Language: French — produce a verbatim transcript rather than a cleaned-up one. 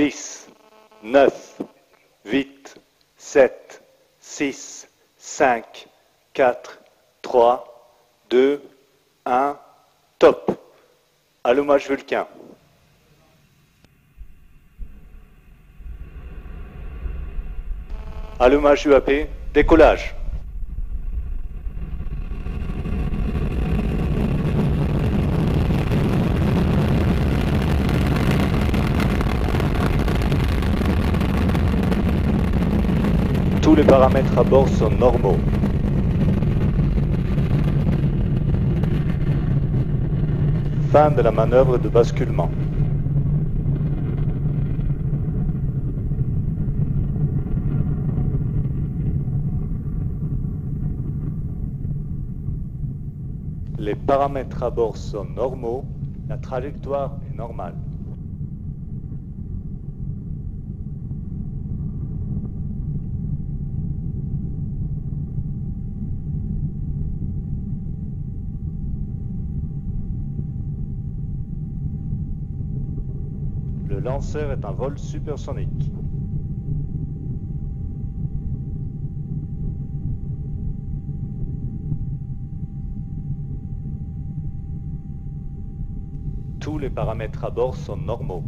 dix, neuf, huit, sept, six, cinq, quatre, trois, deux, un, top. Allumage Vulcain. Allumage U A P, décollage. Tous les paramètres à bord sont normaux. Fin de la manœuvre de basculement. Les paramètres à bord sont normaux, la trajectoire est normale. Le lanceur est en vol supersonique. Tous les paramètres à bord sont normaux.